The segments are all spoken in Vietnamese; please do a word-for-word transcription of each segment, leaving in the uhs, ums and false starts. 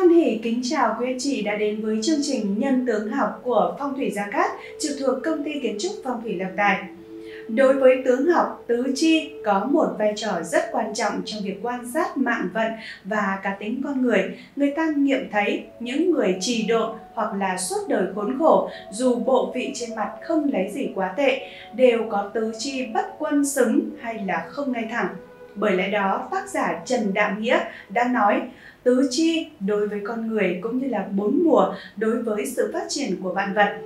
Hoan hỉ kính chào quý anh chị đã đến với chương trình Nhân tướng học của Phong thủy Gia Cát trực thuộc Công ty Kiến trúc Phong thủy Lập Tài. Đối với tướng học, tứ chi có một vai trò rất quan trọng trong việc quan sát mạng vận và cá tính con người. Người ta nghiệm thấy những người trì độn hoặc là suốt đời khốn khổ, dù bộ vị trên mặt không lấy gì quá tệ, đều có tứ chi bất quân xứng hay là không ngay thẳng. Bởi lẽ đó, tác giả Trần Đạm Nghĩa đã nói, tứ chi đối với con người cũng như là bốn mùa đối với sự phát triển của vạn vật.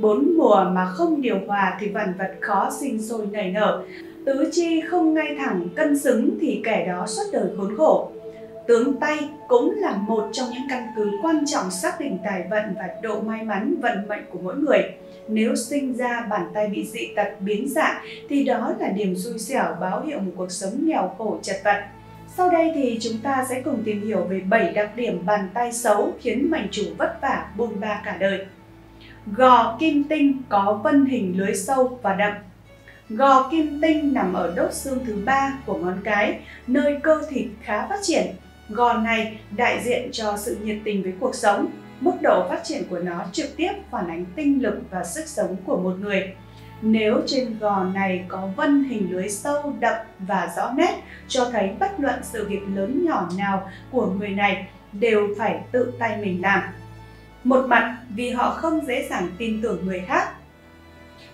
Bốn mùa mà không điều hòa thì vạn vật khó sinh sôi nảy nở. Tứ chi không ngay thẳng cân xứng thì kẻ đó suốt đời khốn khổ. Tướng tay cũng là một trong những căn cứ quan trọng xác định tài vận và độ may mắn vận mệnh của mỗi người. Nếu sinh ra bàn tay bị dị tật biến dạng thì đó là điểm xui xẻo báo hiệu một cuộc sống nghèo khổ chật vật. Sau đây thì chúng ta sẽ cùng tìm hiểu về bảy đặc điểm bàn tay xấu khiến mệnh chủ vất vả bôn ba cả đời. Gò kim tinh có vân hình lưới sâu và đậm. Gò kim tinh nằm ở đốt xương thứ ba của ngón cái, nơi cơ thịt khá phát triển. Gò này đại diện cho sự nhiệt tình với cuộc sống. Mức độ phát triển của nó trực tiếp phản ánh tinh lực và sức sống của một người. Nếu trên gò này có vân hình lưới sâu, đậm và rõ nét, cho thấy bất luận sự việc lớn nhỏ nào của người này đều phải tự tay mình làm. Một mặt vì họ không dễ dàng tin tưởng người khác,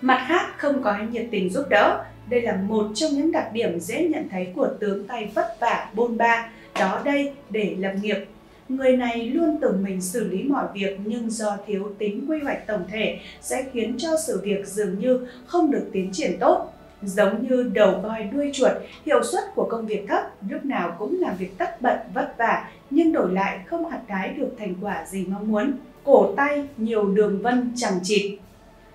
mặt khác không có nhiệt tình giúp đỡ. Đây là một trong những đặc điểm dễ nhận thấy của tướng tay vất vả bôn ba, đó đây để lập nghiệp. Người này luôn tưởng mình xử lý mọi việc nhưng do thiếu tính quy hoạch tổng thể sẽ khiến cho sự việc dường như không được tiến triển tốt. Giống như đầu voi đuôi chuột, hiệu suất của công việc thấp, lúc nào cũng làm việc tất bật vất vả nhưng đổi lại không hạt hái được thành quả gì mong muốn. Cổ tay nhiều đường vân chằng chịt.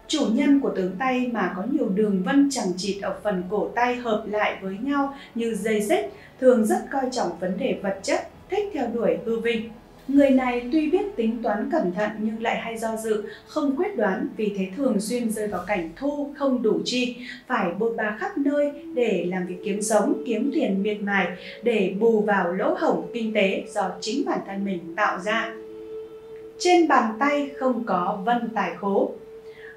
Chủ nhân của tướng tay mà có nhiều đường vân chằng chịt ở phần cổ tay hợp lại với nhau như dây xích, thường rất coi trọng vấn đề vật chất, thích theo đuổi hư vinh. Người này tuy biết tính toán cẩn thận nhưng lại hay do dự, không quyết đoán, vì thế thường xuyên rơi vào cảnh thu không đủ chi, phải bôn ba khắp nơi để làm việc kiếm sống, kiếm tiền miệt mài để bù vào lỗ hổng kinh tế do chính bản thân mình tạo ra. Trên bàn tay không có vân tài khố.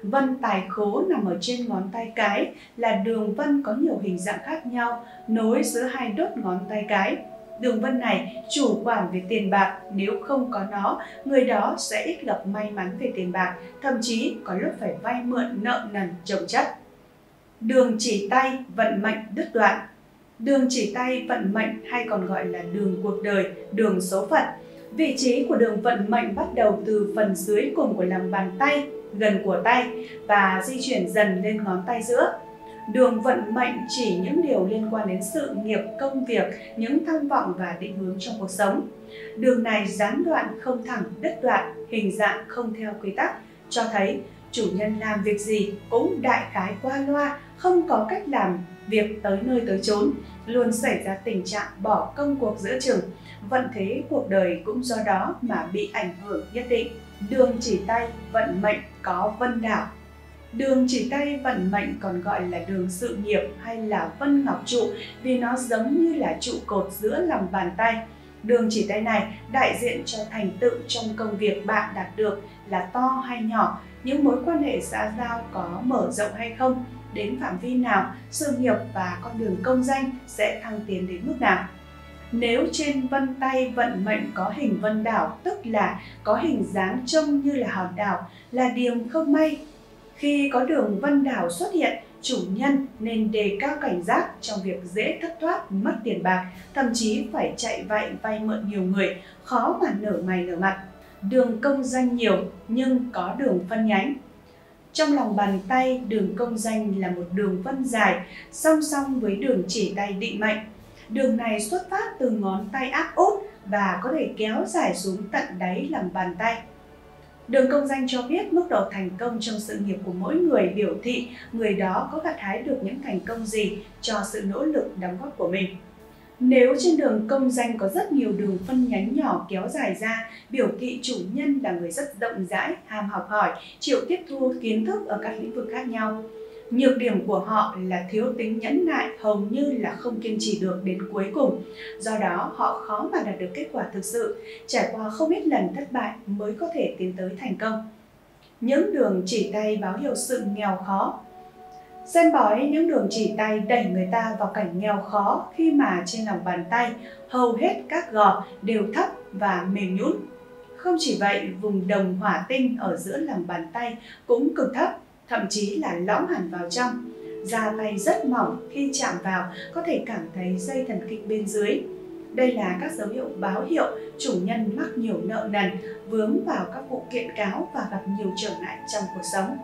Vân tài khố nằm ở trên ngón tay cái, là đường vân có nhiều hình dạng khác nhau nối giữa hai đốt ngón tay cái. Đường vân này chủ quản về tiền bạc, nếu không có nó, người đó sẽ ít gặp may mắn về tiền bạc, thậm chí có lúc phải vay mượn nợ nần chồng chất. Đường chỉ tay vận mệnh đứt đoạn. Đường chỉ tay vận mệnh hay còn gọi là đường cuộc đời, đường số phận. Vị trí của đường vận mệnh bắt đầu từ phần dưới cùng của lòng bàn tay, gần cổ tay và di chuyển dần lên ngón tay giữa. Đường vận mệnh chỉ những điều liên quan đến sự nghiệp, công việc, những tham vọng và định hướng trong cuộc sống. Đường này gián đoạn, không thẳng, đứt đoạn, hình dạng không theo quy tắc, cho thấy chủ nhân làm việc gì cũng đại khái qua loa, không có cách làm việc tới nơi tới chốn, luôn xảy ra tình trạng bỏ công cuộc giữa chừng. Vận thế cuộc đời cũng do đó mà bị ảnh hưởng nhất định. Đường chỉ tay vận mệnh có vân đảo. Đường chỉ tay vận mệnh còn gọi là đường sự nghiệp hay là vân ngọc trụ vì nó giống như là trụ cột giữa lòng bàn tay. Đường chỉ tay này đại diện cho thành tựu trong công việc bạn đạt được là to hay nhỏ, những mối quan hệ xã giao có mở rộng hay không, đến phạm vi nào, sự nghiệp và con đường công danh sẽ thăng tiến đến mức nào. Nếu trên vân tay vận mệnh có hình vân đảo, tức là có hình dáng trông như là hòn đảo, là điều không may. Khi có đường vân đảo xuất hiện, chủ nhân nên đề cao cảnh giác trong việc dễ thất thoát, mất tiền bạc, thậm chí phải chạy vạy vay mượn nhiều người, khó mà nở mày nở mặt. Đường công danh nhiều nhưng có đường phân nhánh. Trong lòng bàn tay, đường công danh là một đường vân dài, song song với đường chỉ tay định mệnh. Đường này xuất phát từ ngón tay áp út và có thể kéo dài xuống tận đáy lòng bàn tay. Đường công danh cho biết mức độ thành công trong sự nghiệp của mỗi người, biểu thị người đó có gặt hái được những thành công gì cho sự nỗ lực đóng góp của mình. Nếu trên đường công danh có rất nhiều đường phân nhánh nhỏ kéo dài ra, biểu thị chủ nhân là người rất rộng rãi, ham học hỏi, chịu tiếp thu kiến thức ở các lĩnh vực khác nhau. Nhược điểm của họ là thiếu tính nhẫn nại, hầu như là không kiên trì được đến cuối cùng. Do đó, họ khó mà đạt được kết quả thực sự, trải qua không ít lần thất bại mới có thể tiến tới thành công. Những đường chỉ tay báo hiệu sự nghèo khó. Xem bói những đường chỉ tay đẩy người ta vào cảnh nghèo khó khi mà trên lòng bàn tay hầu hết các gò đều thấp và mềm nhũn. Không chỉ vậy, vùng đồng hỏa tinh ở giữa lòng bàn tay cũng cực thấp, thậm chí là lõm hẳn vào trong. Da tay rất mỏng, khi chạm vào có thể cảm thấy dây thần kinh bên dưới. Đây là các dấu hiệu báo hiệu chủ nhân mắc nhiều nợ nần, vướng vào các vụ kiện cáo và gặp nhiều trở ngại trong cuộc sống.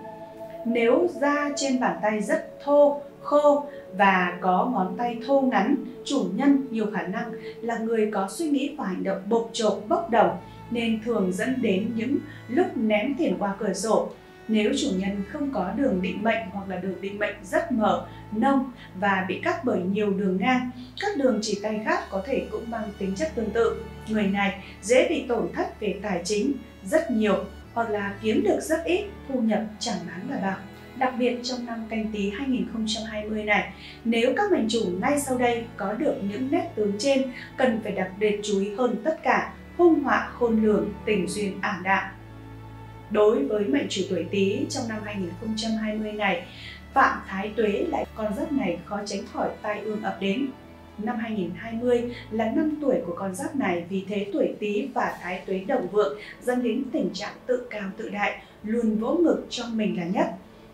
Nếu da trên bàn tay rất thô, khô và có ngón tay thô ngắn, chủ nhân nhiều khả năng là người có suy nghĩ và hành động bộc trộm, bốc đồng, nên thường dẫn đến những lúc ném tiền qua cửa sổ. Nếu chủ nhân không có đường định mệnh hoặc là đường định mệnh rất mở, nông và bị cắt bởi nhiều đường ngang, các đường chỉ tay khác có thể cũng mang tính chất tương tự. Người này dễ bị tổn thất về tài chính rất nhiều hoặc là kiếm được rất ít, thu nhập chẳng đáng là bao. Đặc biệt trong năm Canh Tí hai nghìn không trăm hai mươi này, nếu các mệnh chủ ngay sau đây có được những nét tướng trên, cần phải đặc biệt chú ý hơn tất cả, hung họa khôn lường, tình duyên ảm đạm. Đối với mệnh chủ tuổi Tý trong năm hai nghìn không trăm hai mươi này, phạm thái tuế lại con giáp này khó tránh khỏi tai ương ập đến. Năm hai nghìn không trăm hai mươi là năm tuổi của con giáp này, vì thế tuổi Tý và thái tuế đồng vượng dẫn đến tình trạng tự cao tự đại, luôn vỗ ngực cho mình là nhất.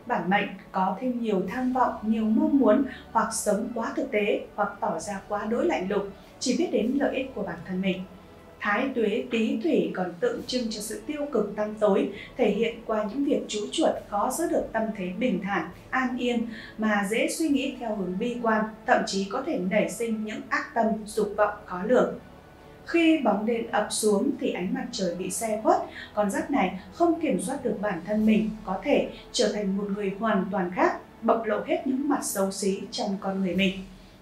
Bản mệnh có thêm nhiều tham vọng, nhiều mong muốn, hoặc sống quá thực tế, hoặc tỏ ra quá đối lạnh lùng, chỉ biết đến lợi ích của bản thân mình. Thái tuế Tý thủy còn tượng trưng cho sự tiêu cực tăm tối, thể hiện qua những việc chú chuột khó giữ được tâm thế bình thản, an yên mà dễ suy nghĩ theo hướng bi quan, thậm chí có thể nảy sinh những ác tâm, dục vọng khó lường. Khi bóng đêm ập xuống thì ánh mặt trời bị che khuất, con giáp này không kiểm soát được bản thân mình, có thể trở thành một người hoàn toàn khác, bộc lộ hết những mặt xấu xí trong con người mình.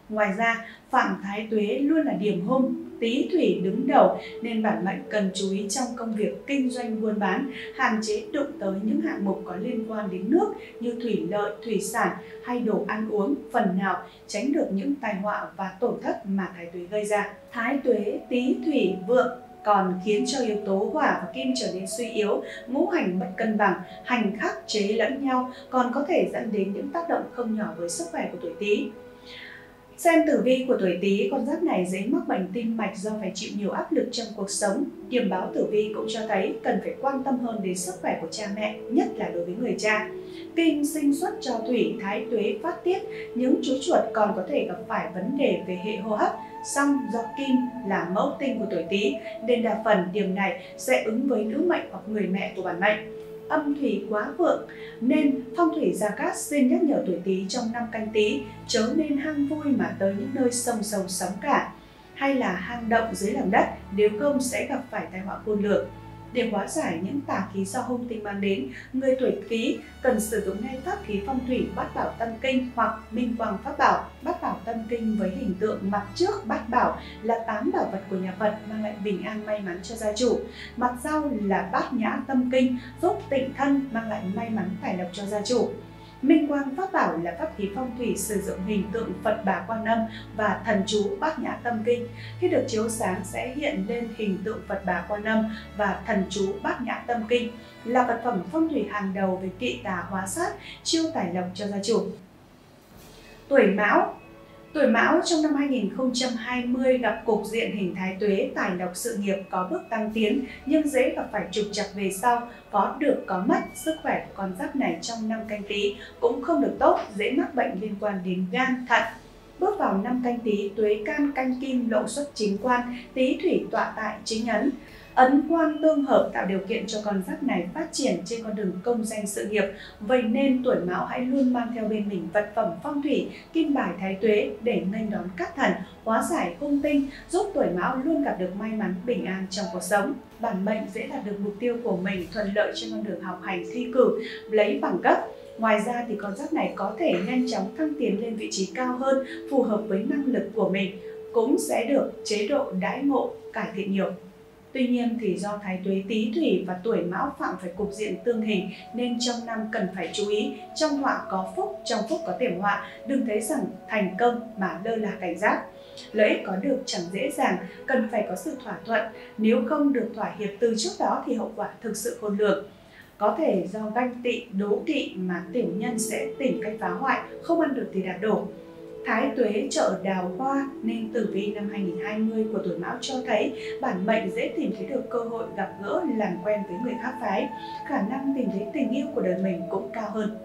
Ngoài ra, phạm thái tuế luôn là điểm hung, Tý thủy đứng đầu nên bản mệnh cần chú ý trong công việc kinh doanh buôn bán, hạn chế đụng tới những hạng mục có liên quan đến nước như thủy lợi, thủy sản hay đồ ăn uống, phần nào tránh được những tai họa và tổn thất mà thái tuế gây ra. Thái tuế Tý thủy vượng còn khiến cho yếu tố hỏa và kim trở nên suy yếu, ngũ hành mất cân bằng, hành khắc chế lẫn nhau, còn có thể dẫn đến những tác động không nhỏ với sức khỏe của tuổi Tý. Xem tử vi của tuổi Tý, con giáp này dễ mắc bệnh tim mạch do phải chịu nhiều áp lực trong cuộc sống. Điểm báo tử vi cũng cho thấy cần phải quan tâm hơn đến sức khỏe của cha mẹ, nhất là đối với người cha. Kim sinh xuất cho thủy, thái tuế phát tiết, những chú chuột còn có thể gặp phải vấn đề về hệ hô hấp. Song do kim là mẫu tinh của tuổi Tý nên đa phần điểm này sẽ ứng với nữ mệnh hoặc người mẹ của bản mệnh. Âm thủy quá vượng nên phong thủy Gia Cát xin nhắc nhở tuổi Tý trong năm Canh Tí chớ nên hang vui mà tới những nơi sông sâu sóng cả hay là hang động dưới lòng đất, nếu không sẽ gặp phải tai họa khôn lường. Để hóa giải những tà khí do hung tinh mang đến, người tuổi Tý cần sử dụng ngay pháp khí phong thủy Bát Bảo Tâm Kinh hoặc Minh Quang Pháp Bảo. Bát Bảo Tâm Kinh với hình tượng mặt trước Bát Bảo là tám bảo vật của nhà Phật mang lại bình an may mắn cho gia chủ. Mặt sau là Bát Nhã Tâm Kinh giúp tịnh thân mang lại may mắn tài lộc cho gia chủ. Minh Quang Pháp Bảo là pháp khí phong thủy sử dụng hình tượng Phật Bà Quan Âm và thần chú Bát Nhã Tâm Kinh. Khi được chiếu sáng sẽ hiện lên hình tượng Phật Bà Quan Âm và thần chú Bát Nhã Tâm Kinh, là vật phẩm phong thủy hàng đầu về kỵ tà hóa sát, chiêu tài lộc cho gia chủ. Tuổi Mão. Tuổi Mão trong năm hai nghìn không trăm hai mươi gặp cục diện hình thái tuế, tài lộc sự nghiệp có bước tăng tiến nhưng dễ gặp phải trục trặc về sau, có được có mất. Sức khỏe của con giáp này trong năm Canh Tí cũng không được tốt, dễ mắc bệnh liên quan đến gan, thận. Bước vào năm Canh Tí, tuế can canh kim lộ xuất chính quan, Tý thủy tọa tại chính ấn. Ấn quan tương hợp tạo điều kiện cho con giáp này phát triển trên con đường công danh sự nghiệp. Vậy nên tuổi Mão hãy luôn mang theo bên mình vật phẩm phong thủy kim bài thái tuế để nghênh đón các thần, hóa giải hung tinh, giúp tuổi Mão luôn gặp được may mắn bình an trong cuộc sống. Bản mệnh dễ đạt được mục tiêu của mình, thuận lợi trên con đường học hành thi cử, lấy bằng cấp. Ngoài ra thì con giáp này có thể nhanh chóng thăng tiến lên vị trí cao hơn, phù hợp với năng lực của mình, cũng sẽ được chế độ đãi ngộ cải thiện nhiều. Tuy nhiên thì do thái tuế Tý Thủy và tuổi Mão phạm phải cục diện tương hình nên trong năm cần phải chú ý, trong họa có phúc, trong phúc có tiềm họa, đừng thấy rằng thành công mà lơ là cảnh giác. Lợi ích có được chẳng dễ dàng, cần phải có sự thỏa thuận, nếu không được thỏa hiệp từ trước đó thì hậu quả thực sự khôn lường. Có thể do ganh tị, đố kỵ mà tiểu nhân sẽ tìm cách phá hoại, không ăn được thì đạt đổ. Thái tuế trợ đào hoa nên tử vi năm hai nghìn không trăm hai mươi của tuổi Mão cho thấy bản mệnh dễ tìm thấy được cơ hội gặp gỡ, làm quen với người khác phái, khả năng tìm thấy tình yêu của đời mình cũng cao hơn.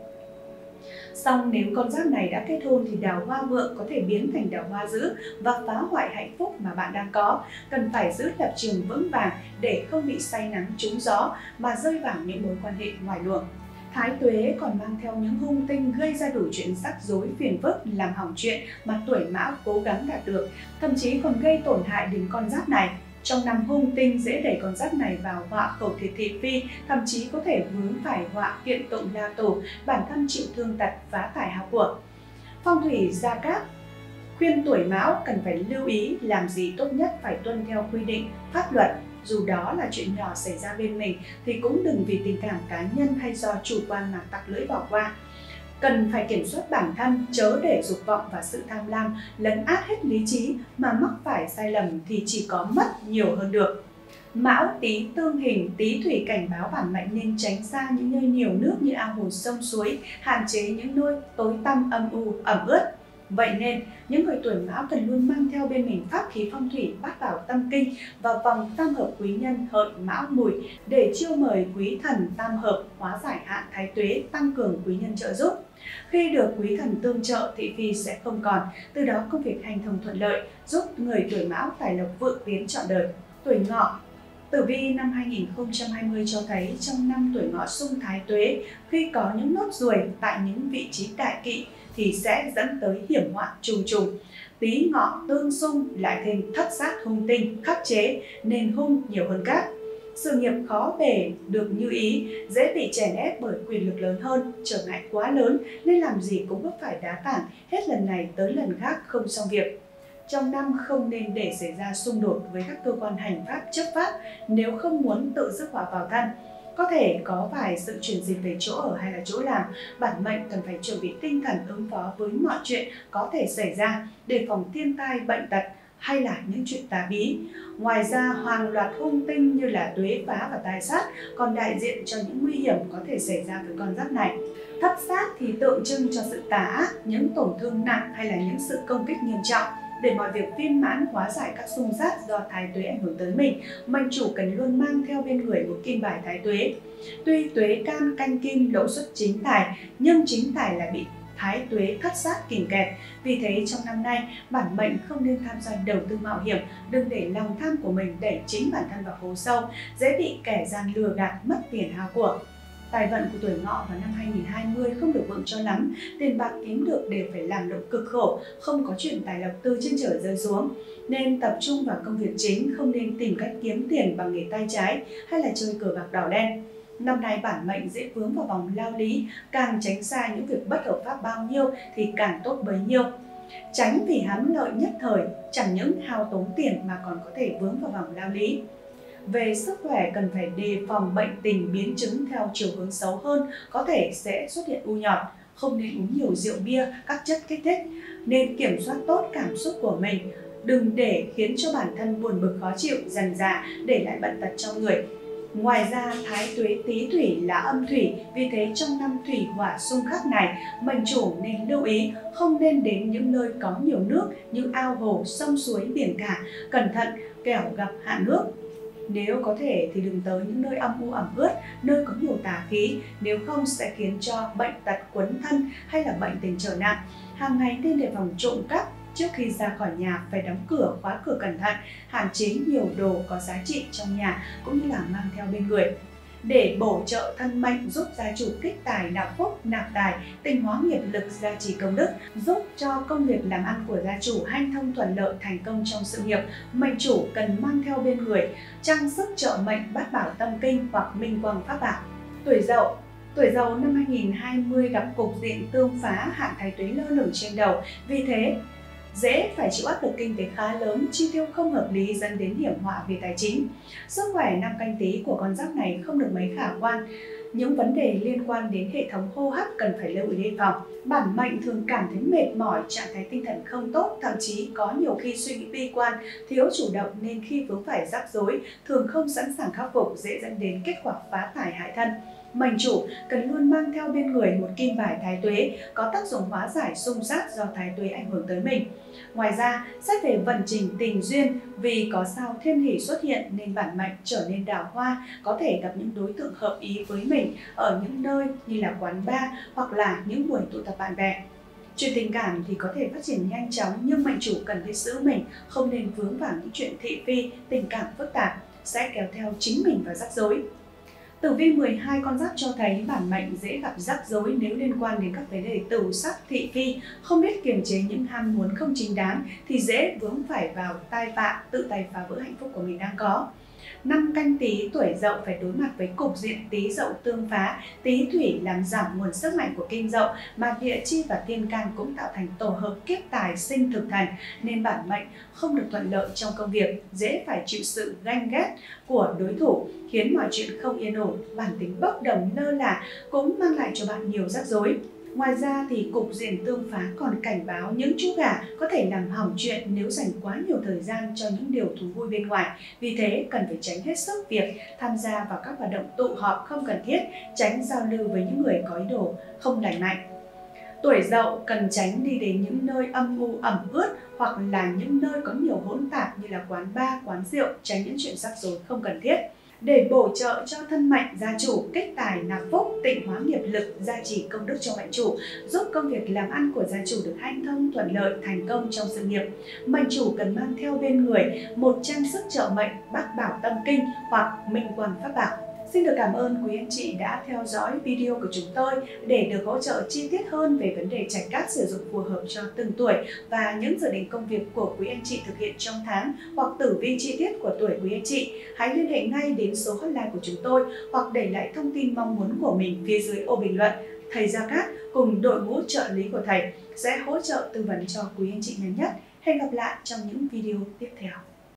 Song nếu con giáp này đã kết hôn thì đào hoa vượng có thể biến thành đào hoa dữ và phá hoại hạnh phúc mà bạn đang có. Cần phải giữ lập trường vững vàng để không bị say nắng trúng gió mà rơi vào những mối quan hệ ngoài luồng. Thái tuế còn mang theo những hung tinh gây ra đủ chuyện rắc rối phiền phức, làm hỏng chuyện mà tuổi Mão cố gắng đạt được, thậm chí còn gây tổn hại đến con giáp này. Trong năm hung tinh dễ đẩy con giáp này vào họa khẩu thiệt thị phi, thậm chí có thể vướng phải họa kiện tụng la tù, bản thân chịu thương tật, phá tài hao của. Phong thủy Gia Cát khuyên tuổi Mão cần phải lưu ý, làm gì tốt nhất phải tuân theo quy định, pháp luật. Dù đó là chuyện nhỏ xảy ra bên mình thì cũng đừng vì tình cảm cá nhân hay do chủ quan mà tặc lưỡi bỏ qua. Cần phải kiểm soát bản thân, chớ để dục vọng và sự tham lam lấn át hết lý trí mà mắc phải sai lầm thì chỉ có mất nhiều hơn được. Mão Tý tương hình, Tý Thủy cảnh báo bản mệnh nên tránh xa những nơi nhiều nước như ao hồ, sông suối, hạn chế những nơi tối tăm, âm u, ẩm ướt. Vậy nên, những người tuổi Mão cần luôn mang theo bên mình pháp khí phong thủy Bát Bảo Tâm Kinh và vòng tam hợp quý nhân Hợi Mão Mùi để chiêu mời quý thần tam hợp hóa giải hạn thái tuế, tăng cường quý nhân trợ giúp. Khi được quý thần tương trợ, thị phi sẽ không còn, từ đó công việc hành thông thuận lợi, giúp người tuổi Mão tài lộc vượng tiến trọn đời. Tuổi Ngọ, tử vi năm hai nghìn không trăm hai mươi cho thấy trong năm tuổi Ngọ xung thái tuế, khi có những nốt ruồi tại những vị trí đại kỵ thì sẽ dẫn tới hiểm họa trùng trùng. Tý Ngọ tương xung lại thêm thất sát hung tinh, khắc chế nên hung nhiều hơn cát. Sự nghiệp khó bề được như ý, dễ bị chèn ép bởi quyền lực lớn hơn, trở ngại quá lớn nên làm gì cũng vấp phải đá tảng, hết lần này tới lần khác không xong việc. Trong năm không nên để xảy ra xung đột với các cơ quan hành pháp, chấp pháp nếu không muốn tự rước họa vào thân. Có thể có vài sự chuyển dịch về chỗ ở hay là chỗ làm, bản mệnh cần phải chuẩn bị tinh thần ứng phó với mọi chuyện có thể xảy ra, đề phòng thiên tai, bệnh tật hay là những chuyện tà bí. Ngoài ra, hàng loạt hung tinh như là tuế phá và tài sát còn đại diện cho những nguy hiểm có thể xảy ra với con giáp này. Thất sát thì tượng trưng cho sự tà ác, những tổn thương nặng hay là những sự công kích nghiêm trọng. Để mọi việc viên mãn, hóa giải các xung sát do thái tuế ảnh hưởng tới mình, mệnh chủ cần luôn mang theo bên người một kim bài thái tuế. Tuy tuế can canh kim đậu xuất chính tài, nhưng chính tài lại bị thái tuế thất sát kìm kẹp. Vì thế trong năm nay, bản mệnh không nên tham gia đầu tư mạo hiểm, đừng để lòng tham của mình đẩy chính bản thân vào hố sâu, dễ bị kẻ gian lừa gạt, mất tiền hao của. Tài vận của tuổi Ngọ vào năm hai nghìn không trăm hai mươi không được vượng cho lắm, tiền bạc kiếm được đều phải làm động cực khổ, không có chuyện tài lộc từ trên trời rơi xuống. Nên tập trung vào công việc chính, không nên tìm cách kiếm tiền bằng nghề tay trái hay là chơi cờ bạc đỏ đen. Năm nay bản mệnh dễ vướng vào vòng lao lý, càng tránh xa những việc bất hợp pháp bao nhiêu thì càng tốt bấy nhiêu. Tránh vì hám lợi nhất thời, chẳng những hao tốn tiền mà còn có thể vướng vào vòng lao lý. Về sức khỏe cần phải đề phòng bệnh tình, biến chứng theo chiều hướng xấu hơn, có thể sẽ xuất hiện u nhọt. Không nên uống nhiều rượu bia, các chất kích thích, nên kiểm soát tốt cảm xúc của mình, đừng để khiến cho bản thân buồn bực, khó chịu, dằn dà, để lại bệnh tật trong người. Ngoài ra, thái tuế Tý Thủy là âm thủy, vì thế trong năm thủy hỏa xung khắc này, mệnh chủ nên lưu ý không nên đến những nơi có nhiều nước như ao hồ, sông suối, biển cả, cẩn thận kẻo gặp hạn nước. Nếu có thể thì đừng tới những nơi âm u, ẩm ướt, nơi có nhiều tà khí, nếu không sẽ khiến cho bệnh tật quấn thân hay là bệnh tình trở nặng. Hàng ngày nên đề phòng trộm cắp, trước khi ra khỏi nhà phải đóng cửa, khóa cửa cẩn thận, hạn chế nhiều đồ có giá trị trong nhà cũng như là mang theo bên người. Để bổ trợ thân mệnh, giúp gia chủ kích tài, nạp phúc, nạp tài, tinh hóa nghiệp lực, gia trì công đức, giúp cho công việc làm ăn của gia chủ hanh thông thuận lợi, thành công trong sự nghiệp, mệnh chủ cần mang theo bên người trang sức trợ mệnh Bát Bảo Tâm Kinh hoặc Minh Quang Pháp Bảo. Tuổi Dậu, tuổi Dậu năm hai nghìn không trăm hai mươi gặp cục diện tương phá, hạn thái tuế lơ lửng trên đầu, vì thế dễ phải chịu áp lực kinh tế khá lớn, chi tiêu không hợp lý dẫn đến hiểm họa về tài chính. Sức khỏe năm Canh Tí của con giáp này không được mấy khả quan. Những vấn đề liên quan đến hệ thống hô hấp cần phải lưu ý đề phòng. Bản mệnh thường cảm thấy mệt mỏi, trạng thái tinh thần không tốt, thậm chí có nhiều khi suy nghĩ bi quan, thiếu chủ động nên khi vướng phải rắc rối, thường không sẵn sàng khắc phục, dễ dẫn đến kết quả phá tài hại thân. Mệnh chủ cần luôn mang theo bên người một kim bài thái tuế có tác dụng hóa giải xung sát do thái tuế ảnh hưởng tới mình. Ngoài ra, xét về vận trình tình duyên, vì có sao thiên hỷ xuất hiện nên bản mệnh trở nên đào hoa, có thể gặp những đối tượng hợp ý với mình ở những nơi như là quán bar hoặc là những buổi tụ tập bạn bè. Chuyện tình cảm thì có thể phát triển nhanh chóng, nhưng mệnh chủ cần biết giữ mình, không nên vướng vào những chuyện thị phi, tình cảm phức tạp sẽ kéo theo chính mình vào rắc rối. Tử vi mười hai con giáp cho thấy bản mệnh dễ gặp rắc rối nếu liên quan đến các vấn đề tửu sắc thị phi, không biết kiềm chế những ham muốn không chính đáng thì dễ vướng phải vào tai vạ, tự tay phá vỡ hạnh phúc của mình đang có. Năm Canh Tí tuổi Dậu phải đối mặt với cục diện Tí Dậu tương phá, Tí thủy làm giảm nguồn sức mạnh của Kim Dậu, mà Địa Chi và Thiên Can cũng tạo thành tổ hợp kiếp tài sinh thực thần, nên bản mệnh không được thuận lợi trong công việc, dễ phải chịu sự ganh ghét của đối thủ, khiến mọi chuyện không yên ổn. Bản tính bốc đồng lơ là cũng mang lại cho bạn nhiều rắc rối. Ngoài ra thì cục diện tương phá còn cảnh báo những chú gà có thể làm hỏng chuyện nếu dành quá nhiều thời gian cho những điều thú vui bên ngoài. Vì thế cần phải tránh hết sức việc tham gia vào các hoạt động tụ họp không cần thiết, tránh giao lưu với những người có ý đồ không lành mạnh. Tuổi Dậu cần tránh đi đến những nơi âm u ẩm ướt hoặc là những nơi có nhiều hỗn tạp như là quán bar, quán rượu, tránh những chuyện rắc rối không cần thiết. Để bổ trợ cho thân mệnh, gia chủ kích tài nạp phúc, tịnh hóa nghiệp lực, gia trì công đức cho mệnh chủ, giúp công việc làm ăn của gia chủ được hanh thông, thuận lợi, thành công trong sự nghiệp. Mệnh chủ cần mang theo bên người một trang sức trợ mệnh Bát Bảo Tâm Kinh hoặc Minh Quang Pháp Bảo. Xin được cảm ơn quý anh chị đã theo dõi video của chúng tôi. Để được hỗ trợ chi tiết hơn về vấn đề trạch cát sử dụng phù hợp cho từng tuổi và những dự định công việc của quý anh chị thực hiện trong tháng hoặc tử vi chi tiết của tuổi quý anh chị, hãy liên hệ ngay đến số hotline của chúng tôi hoặc để lại thông tin mong muốn của mình phía dưới ô bình luận. Thầy Gia Cát cùng đội ngũ trợ lý của thầy sẽ hỗ trợ tư vấn cho quý anh chị nhanh nhất. Hẹn gặp lại trong những video tiếp theo.